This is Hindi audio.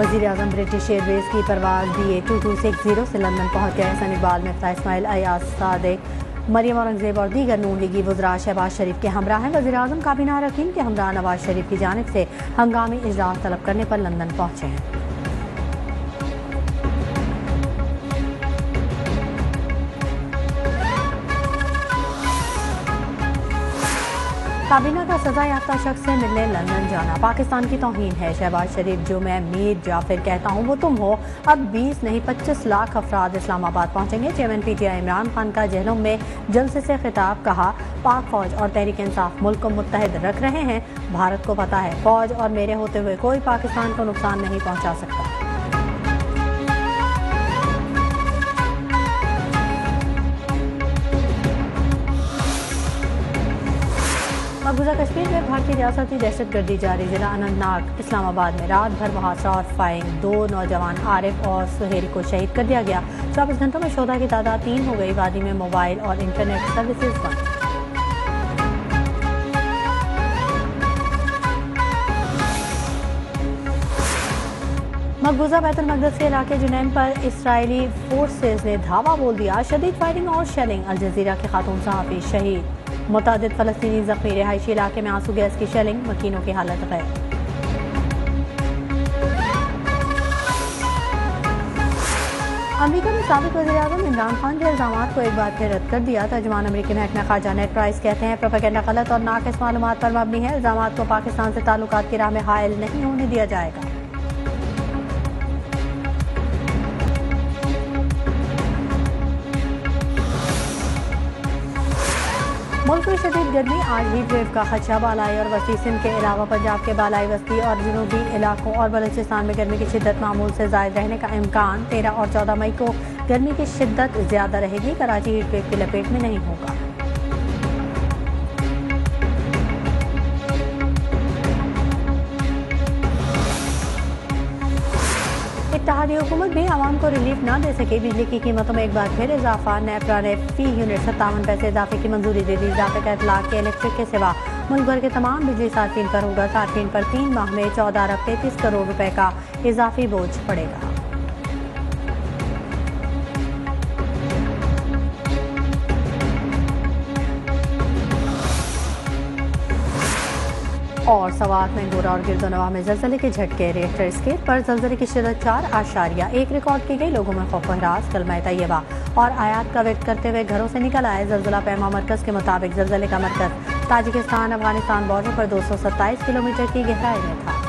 वजीराजम ब्रिटिश एयरवेज की परवाज BA2260 से लंदन पहुंच गए। सनी इकबाल, मिफ्ता इस्माइल, अयाज सादिक, मरियम औरंगजेब और दीगर नून लीगी वज़रा शहबाज शरीफ के हमराह हैं। वजीराजम काबीना अरकान के हमराह नवाज शरीफ की जानिब से हंगामी इजलास तलब करने पर लंदन पहुंचे हैं। काबीना का सजा याफ्ता शख्स से मिलने लंदन जाना पाकिस्तान की तौहीन है। शहबाज शरीफ, जो मैं मीर जाफिर कहता हूँ वो तुम हो। अब 20 नहीं 25 लाख अफराद इस्लामाबाद पहुँचेंगे। चेयरमैन PTI इमरान खान का झेलम में जलसे से खिताब। कहा, पाक फौज और तहरीक इंसाफ मुल्क को मुत्तहद रख रहे हैं। भारत को पता है फौज और मेरे होते हुए कोई पाकिस्तान को नुकसान नहीं पहुँचा सकता। मकबूजा कश्मीर में भारतीय रियासती दहशतगर्दी जारी। जिला अनंतनाग इस्लामाबाद में रात भर मुहासरा और फायरिंग। 2 नौजवान आरिफ और सुहेल को शहीद कर दिया गया। 24 घंटों में शोधा की तादाद 3 हो गई। वादी में मोबाइल और इंटरनेट सर्विसेज बंद। मकबूजा बैतुल मक़दस के इलाके जुनैन पर इसराइली फोर्सेज ने धावा बोल दिया। शदीद फायरिंग और शेलिंग। अल जज़ीरा के खातून सहाफ़ी शहीद। मुतादिद फ़लस्तीनी ज़ख्मी। रिहायशी इलाके में आंसू गैस की शेलिंग। मकीनों की हालत गैर। अमरीका में साबिक़ वज़ीर-ए-आज़म इमरान खान के इल्ज़ामात को एक बार फिर रद्द कर दिया। तर्जुमान अमरीकी महकमा ख़ारजा नेट प्राइस कहते हैं प्रोपेगेंडा गलत और नाक़िस मालूमात पर मबनी है। इल्ज़ामात को पाकिस्तान से ताल्लुकात की राह में हायल नहीं होने दिया जाएगा। मुल्क में शदीद गर्मी। आज हीट वेव का खदशा। बालाई और वसी सिंध के अलावा पंजाब के बालाई वस्ती और जनूबी इलाकों और बलूचिस्तान में गर्मी की शिद्दत मामूल से ज़ायद रहने का इम्कान। 13 और 14 मई को गर्मी की शिद्दत ज़्यादा रहेगी। कराची हीट वेव की लपेट में नहीं होगा। इत्तेहादी हुकूमत भी आवाम को रिलीफ ना दे सके। बिजली की कीमतों में एक बार फिर इजाफा। नैप्राफी यूनिट 57 पैसे इजाफे की मंजूरी दे दी। इजाफे का इतलाक के इलेक्ट्रिक के सिवा मुल्क भर के तमाम बिजली सार्फिन पर होगा। सार्फिन पर 3 माह में 14 अरब 33 करोड़ रुपए का इजाफी बोझ पड़ेगा। और सवात में गोरा और गिरदोनवा में जल्जले के झटके। रिक्टर स्केल पर जल्जले की शिदत 4.1 रिकॉर्ड की गई। लोगों में खौफ हरास, कलमा तैयबा और आयात का विरोध करते हुए घरों से निकल आए। जल्जला पैमा मरकज के मुताबिक जल्जले का मरकज ताजिकस्तान अफगानिस्तान बॉर्डर पर 227 किलोमीटर की गहराई में था।